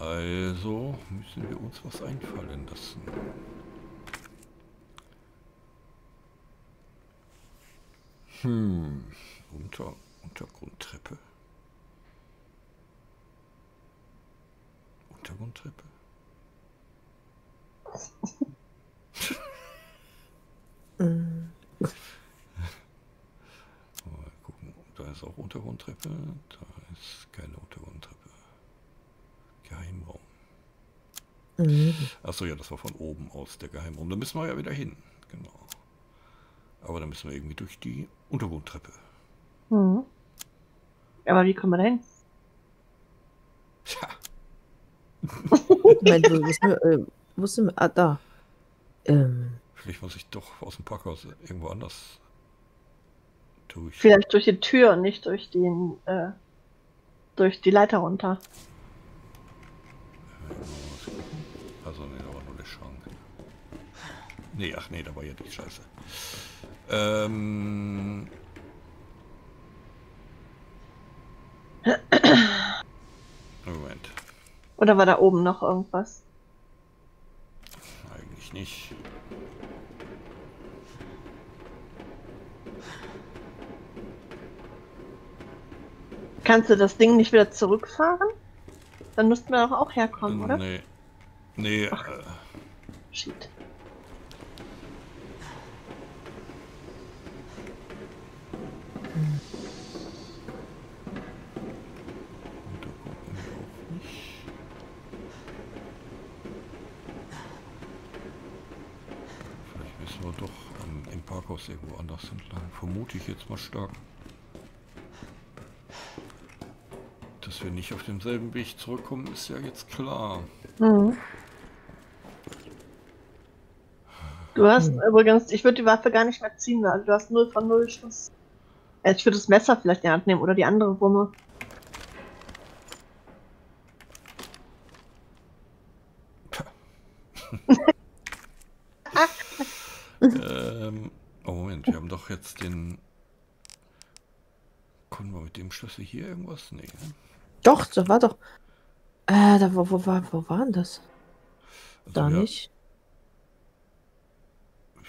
Also müssen wir uns was einfallen lassen. Untergrundtreppe. Untergrundtreppe. Mal gucken, da ist auch Untergrundtreppe, da ist keine Untergrundtreppe. Geheimraum. Achso, ja, das war von oben aus der Geheimraum. Da müssen wir ja wieder hin, genau. Aber da müssen wir irgendwie durch die Untergrundtreppe. Mhm. Aber wie kommen wir da hin? Tja. Nein, du musst ah, da. Vielleicht muss ich doch aus dem Parkhaus irgendwo anders durch. Vielleicht durch die Tür und nicht durch den durch die Leiter runter. Also ne, da war nur der Schrank. Nee, ach nee, da war ja die Scheiße. Moment. Oder war da oben noch irgendwas? Eigentlich nicht. Kannst du das Ding nicht wieder zurückfahren? Dann müssten wir doch auch herkommen, oder? Nee. Nee. Shit. Irgendwo anders entlang, vermute ich jetzt mal stark, dass wir nicht auf demselben Weg zurückkommen, ist ja jetzt klar. Mhm. Du hast übrigens, ich würde die Waffe gar nicht mehr ziehen, also du hast 0 von 0 Schuss. Ich würde das Messer vielleicht in die Hand nehmen oder die andere Wumme. Wir haben doch jetzt den... Konnten wir mit dem Schlüssel hier irgendwas? Nee, ne? Doch, das war doch... da wo war denn das? Also da nicht.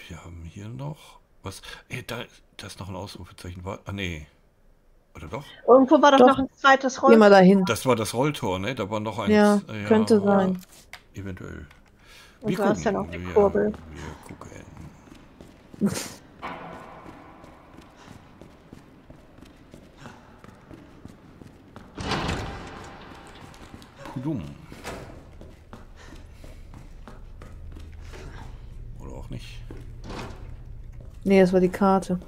Wir haben hier noch... Was? Ey, da ist noch ein Ausrufezeichen. Ah, nee. Oder doch? Irgendwo war doch noch ein zweites Rolltor. Geh mal dahin. Das war das Rolltor, ne? Da war noch eins. Ja, ja könnte sein. Eventuell. Und da ist ja noch die Kurbel. Wir gucken. Dumm. Oder auch nicht. Nee, das war die Karte.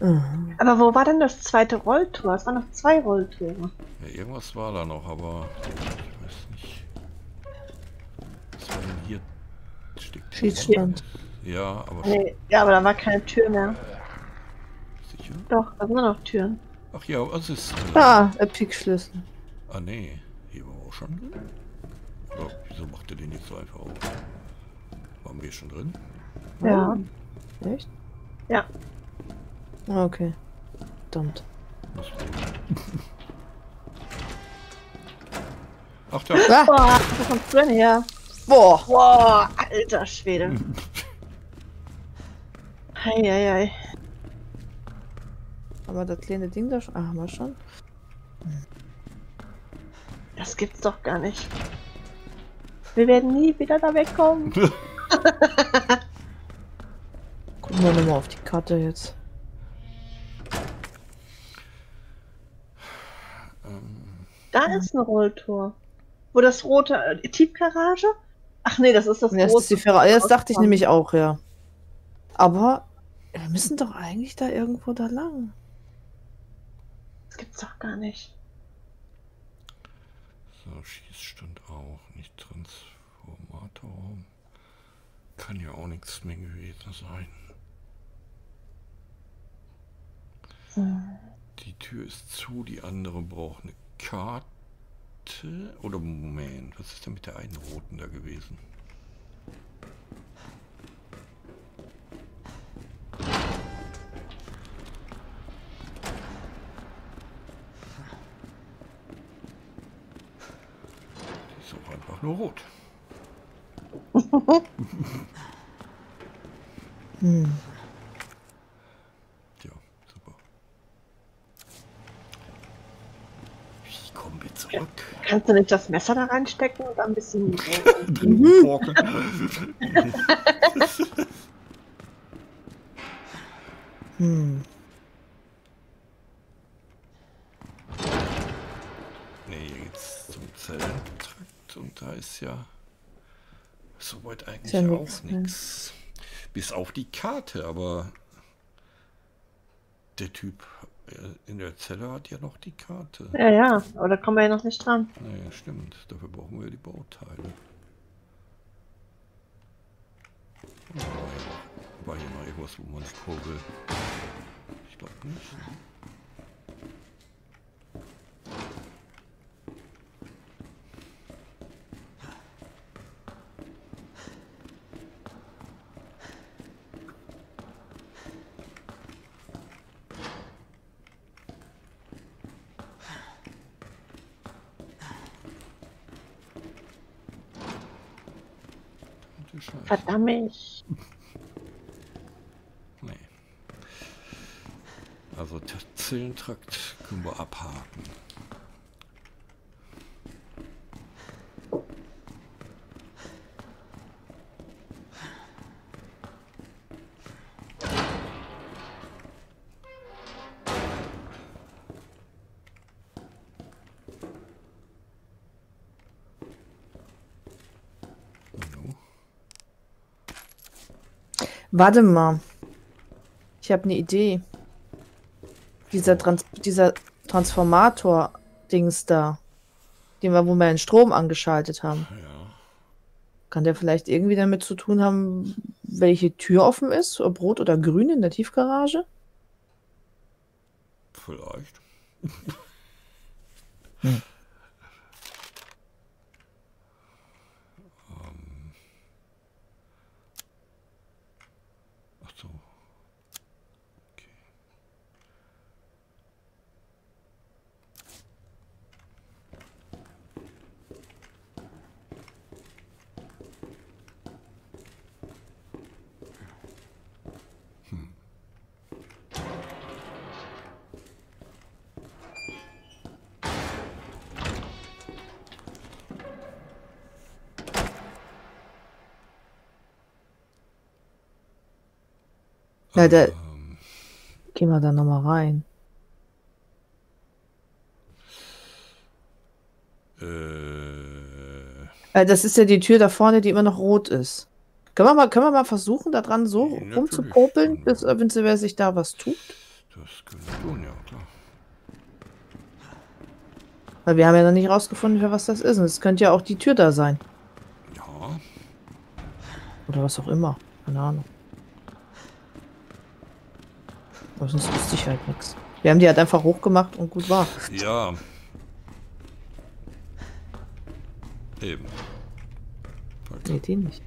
Mhm. Aber wo war denn das zweite Rolltor? Es waren noch 2 Rolltore. Ja, irgendwas war da noch, aber ich weiß nicht. Was war denn hier? Schießstand. Ja, aber... Nee, ja, aber da war keine Tür mehr. Sicher? Doch, da sind noch Türen. Ach ja, was ist... Da, der Pickschlüssel. Ah nee, hier waren wir auch schon drin. Oh, wieso macht er den jetzt so einfach auf? Waren wir schon drin? Ja. Echt? Ja. Okay. Verdammt. Ach da. Boah, wo kommst du denn her? Boah. Boah, alter Schwede. Hei, hei, hei. Aber das kleine Ding da schon... Ah, haben wir schon? Das gibt's doch gar nicht. Wir werden nie wieder da wegkommen. Gucken wir nochmal auf die Karte jetzt. Da ist ein Rolltor. Wo das rote... Tiefgarage? Ach nee, das ist das rote. Das, das dachte ich nämlich auch, ja. Aber wir müssen doch eigentlich da irgendwo da lang. Das gibt's doch gar nicht. So, Schießstand auch, nicht Transformatorraum. Kann ja auch nichts mehr gewesen sein. Hm. Die Tür ist zu, die andere braucht eine Karte. Oder Moment, was ist denn mit der einen roten da gewesen? suche einfach nur rot. Hm. Ja, super. Wie kommen wir zurück? Kannst du nicht das Messer da reinstecken und ein bisschen drin forken? Hm. Nee, hier geht's zum Zellentrakt und da ist ja soweit eigentlich ja auch nichts. Bis auf die Karte, aber der Typ in der Zelle hat ja noch die Karte. Ja, ja, aber da kommen wir ja noch nicht dran. Naja, stimmt. Dafür brauchen wir die Bauteile. Oh, war hier mal irgendwas, wo man Kurbel? Ich glaube nicht. Verdammt. Nee. Also der Zellentrakt können wir abhaken. Warte mal. Ich habe eine Idee. Dieser Transformator-Dings da, den wir, wo wir den Strom angeschaltet haben. Ja. Kann der vielleicht irgendwie damit zu tun haben, welche Tür offen ist? Ob rot oder grün in der Tiefgarage? Vielleicht. Hm. Ja, gehen wir da nochmal rein. Das ist ja die Tür da vorne, die immer noch rot ist. Können wir mal versuchen, da dran so rumzupopeln, bis eventuell sich da was tut? Das können wir tun, ja, klar. Weil wir haben ja noch nicht rausgefunden, für was das ist. Und es könnte ja auch die Tür da sein. Ja. Oder was auch immer. Keine Ahnung. Sonst wusste ich halt nichts. Wir haben die halt einfach hochgemacht und gut war. Ja. Eben. Nee, die nicht.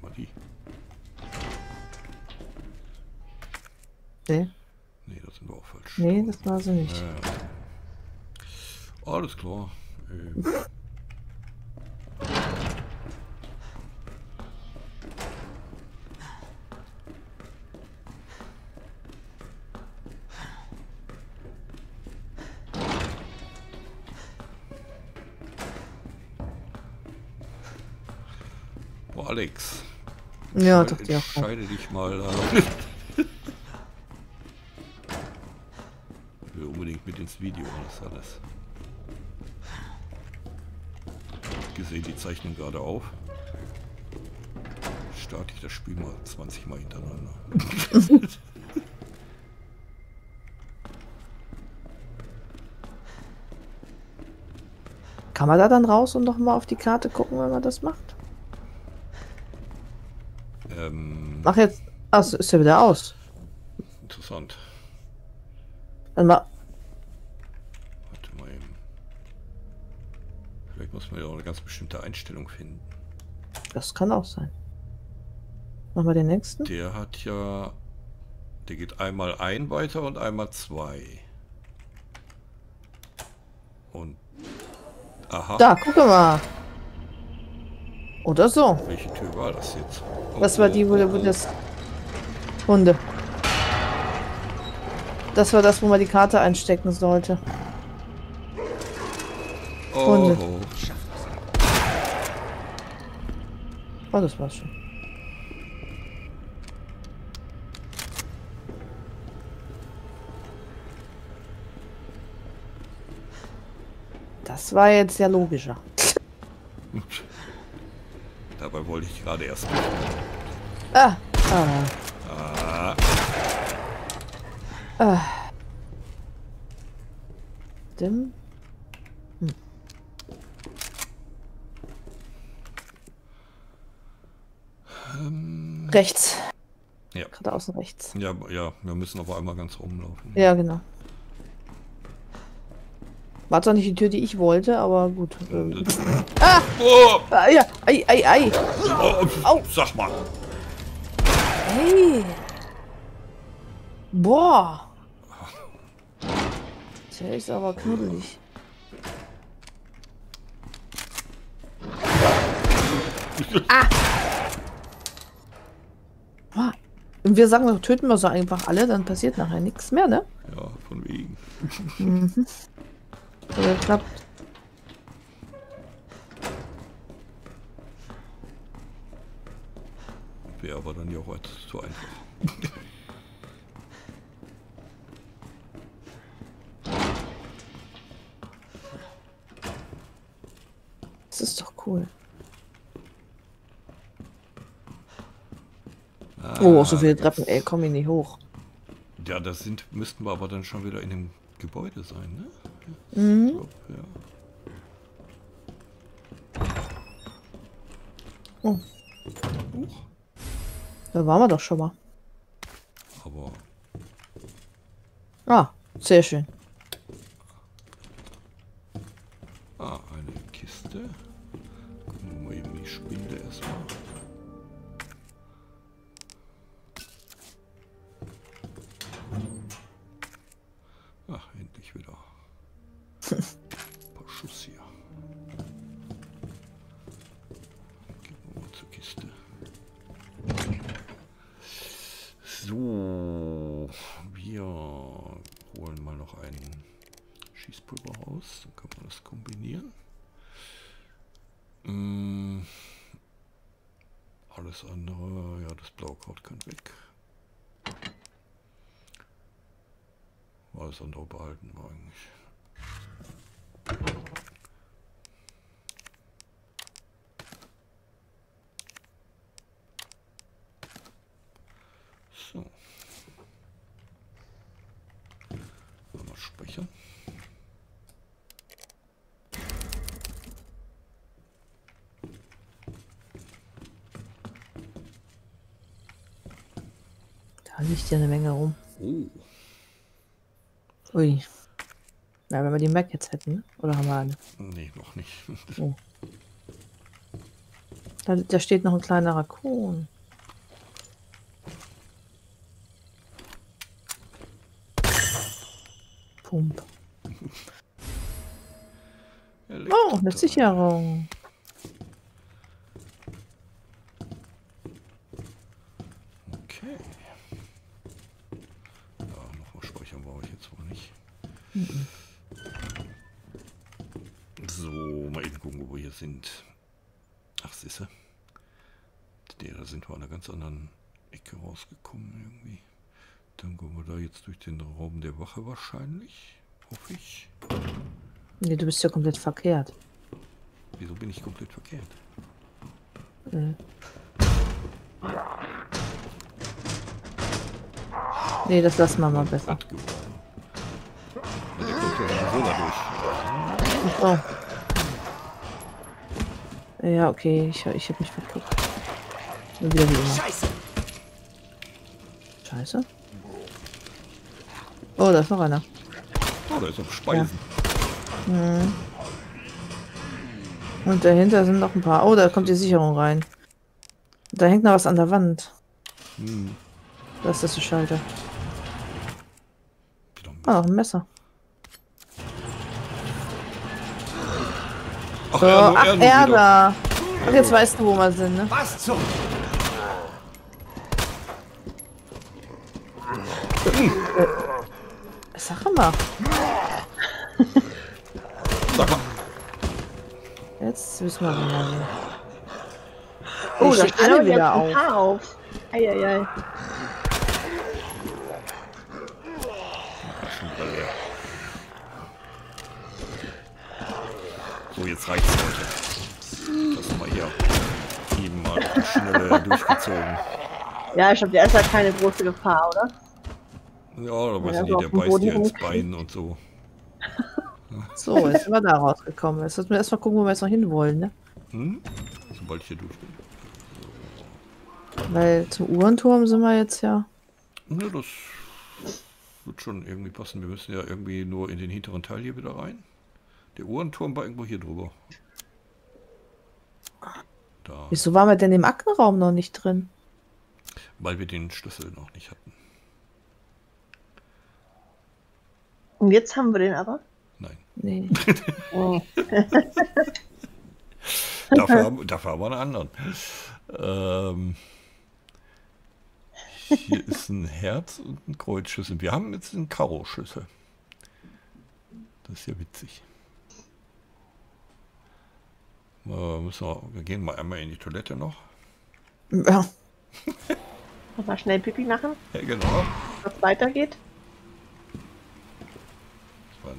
Mal die. Nee. Nee, das sind wir auch falsch. Nee, das war sie nicht. Ja. Alles klar. Eben. Alex. Ja, doch, die auch. Entscheide dich mal. Ich will unbedingt mit ins Video, das alles. Gesehen, die zeichnen gerade auf. Starte ich das Spiel mal 20 Mal hintereinander. Kann man da dann raus und nochmal auf die Karte gucken, wenn man das macht? Mach jetzt. Achso, ist ja wieder aus. Interessant. Dann mal. Warte mal eben. Vielleicht muss man ja auch eine ganz bestimmte Einstellung finden. Das kann auch sein. Machen wir den nächsten. Der hat ja. Der geht einmal ein weiter und einmal zwei. Und Aha. Da, guck mal. Oder so. Welche Tür war das jetzt? Oh, das war die, wo das... Hunde. Das war das, wo man die Karte einstecken sollte. Hunde. Oh, das war's schon. Das war jetzt ja logischer. Dabei wollte ich gerade erst. Ah. Ah. Ah. Dim. Hm. Rechts. Ja. Gerade außen rechts. Ja, ja, wir müssen aber einmal ganz rumlaufen. Ja, genau. War zwar nicht die Tür, die ich wollte, aber gut. Ah! Oh. Ah, ja, ei, ei, ei. Oh, oh. Sag mal. Hey. Boah. Der ist aber knuddelig. Ah. Ah. Und wir sagen, wir töten wir so einfach alle, dann passiert nachher nichts mehr, ne? Ja, von wegen. Mhm. Oder klappt. Wäre aber dann ja auch zu einfach. Das ist doch cool. Ah, oh, so viele Treppen, ey, komm ich nicht hoch. Ja, das sind, müssten wir aber dann schon wieder in dem Gebäude sein, ne? Mhm. Ich glaub, ja. Oh. Huch. Da waren wir doch schon mal. Aber. Ah, sehr schön. Ah, eine Kiste. Gucken wir mal eben die Spinde erstmal. Ach, endlich wieder. Ein paar Schuss hier. Gehen wir mal zur Kiste. So, wir holen mal noch ein Schießpulver raus. Dann kann man das kombinieren. Alles andere, ja, das Blaukraut kann weg. Alles andere behalten wir eigentlich. So. Mal speichern. Da liegt ja eine Menge rum. Oh. Ui. Na, wenn wir die Mac jetzt hätten, oder haben wir eine? Nee, noch nicht. Oh. Da steht noch ein kleiner Raccoon. Pump. Oh, eine Sicherung. Okay. Ja, nochmal speichern brauche ich jetzt wohl nicht. Mhm. So, mal eben gucken, wo wir hier sind. Ach, siehst du? Da sind wir an einer ganz anderen Ecke rausgekommen irgendwie. Dann gehen wir da jetzt durch den Raum der Wache wahrscheinlich. Hoffe ich. Nee, du bist ja komplett verkehrt. Wieso bin ich komplett verkehrt? Mhm. Nee, das lassen wir mal besser. Der kommt ja so dadurch. Oh. Ja, okay, ich hab mich verguckt. Und wieder wie immer. Scheiße! Scheiße? Oh, da ist noch einer. Oh, da ist noch Speisen. Ja. Mhm. Und dahinter sind noch ein paar. Oh, da kommt die Sicherung rein. Da hängt noch was an der Wand. Hm. Das ist der Schalter. Ah, noch ein Messer. Ach, so, Erno, ach Erno Erna. Ach, jetzt weißt du, wo wir sind, ne? Was zum... Sag mal. Sag mal. Jetzt müssen wir mal. Oh, da stehen wieder auf. Eieiei. So, jetzt reicht's, Leute. Das mal hier eben mal schnell durchgezogen. Ja, ich glaube, der ist halt keine große Gefahr, oder? Ja, da weiß ich nicht, der beißt dir ins Bein und so. So, jetzt sind wir da rausgekommen. Jetzt müssen wir erstmal gucken, wo wir jetzt noch hin wollen, ne? Hm? Sobald ich hier durch bin. So. Weil zum Uhrenturm sind wir jetzt ja. Ne, das wird schon irgendwie passen. Wir müssen ja irgendwie nur in den hinteren Teil hier wieder rein. Der Uhrenturm war irgendwo hier drüber. Da. Wieso waren wir denn im Aktenraum noch nicht drin? Weil wir den Schlüssel noch nicht hatten. Und jetzt haben wir den aber? Nein. Nee. Oh. Dafür haben wir einen anderen. Hier ist ein Herz und ein Kreuzschlüssel. Wir haben jetzt einen Karo-Schlüssel. Das ist ja witzig. Wir gehen mal einmal in die Toilette noch. Ja. Mal schnell Pipi machen. Ja, genau. Was weitergeht.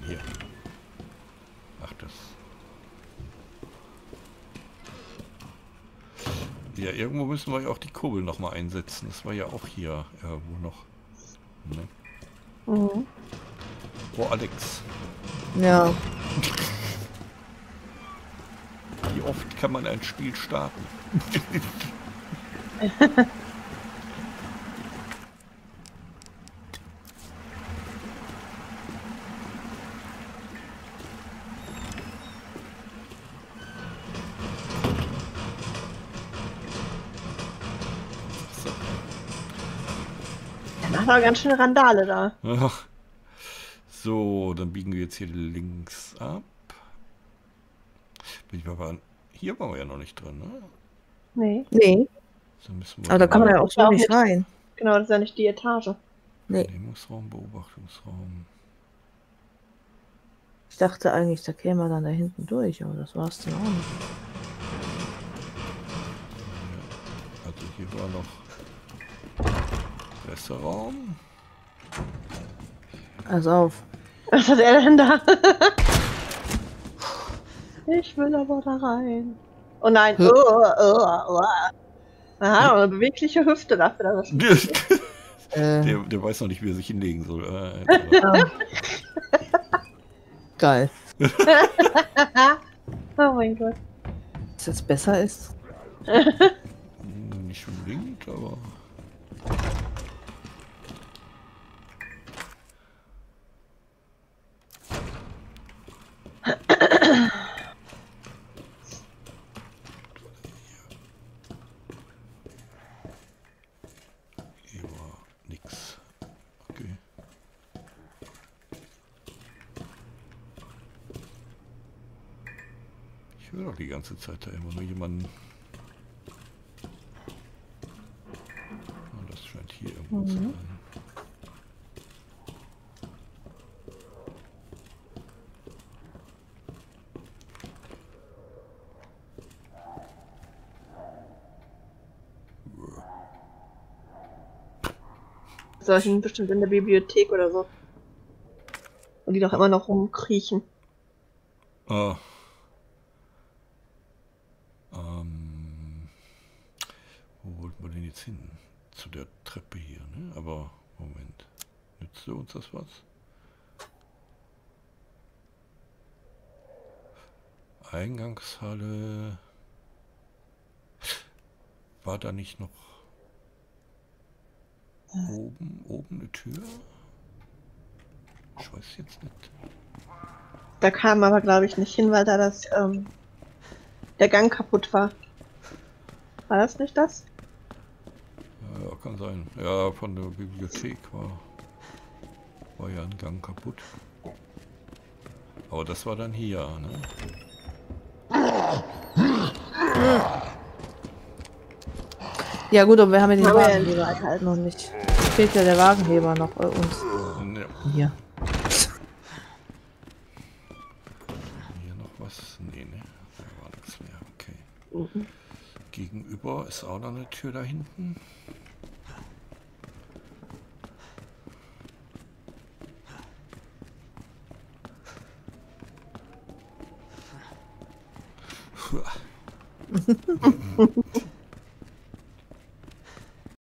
Hier. Ach, das. Ja, irgendwo müssen wir ja auch die Kurbel noch mal einsetzen. Das war ja auch hier irgendwo noch. Ne? Mhm. Oh, Alex. Ja. Wie oft kann man ein Spiel starten? War ganz schöne Randale da. Ach. So, dann biegen wir jetzt hier links ab. Hier waren wir ja noch nicht drin, ne? Nee. Nee. So müssen wir aber da kann man ja auch schon nicht rein. Genau, das ist ja nicht die Etage. Nee. Vernehmungsraum, Beobachtungsraum. Ich dachte eigentlich, da kämen wir dann da hinten durch, aber das war's dann auch nicht. Also hier war noch... Raum. Pass auf. Was hat er denn da? Ich will aber da rein. Oh nein. Oh, oh, oh. Aha, eine bewegliche Hüfte dafür. Der weiß noch nicht, wie er sich hinlegen soll. Geil. Oh mein Gott. Dass das besser ist. Nicht unbedingt, aber... Die ganze Zeit da immer nur jemanden. Oh, das scheint hier irgendwo zu sein. Solchen bestimmt in der Bibliothek oder so. Und die doch immer noch rumkriechen. Ah. Hin zu der Treppe hier, ne? Aber Moment, nützt uns das was? Eingangshalle war da nicht noch oben eine Tür? Ich weiß jetzt nicht. Da kam aber glaube ich nicht hin, weil da das der Gang kaputt war. War das nicht das? Ja, kann sein. Ja, von der Bibliothek war ja ein Gang kaputt. Aber das war dann hier, ne? Ja gut, und wir haben ja den Wagenheber halt noch nicht. Fehlt ja der Wagenheber noch bei uns. Ja. Hier. Hier noch was? Nee, ne. Da war nichts mehr. Okay. Mhm. Gegenüber ist auch noch eine Tür da hinten.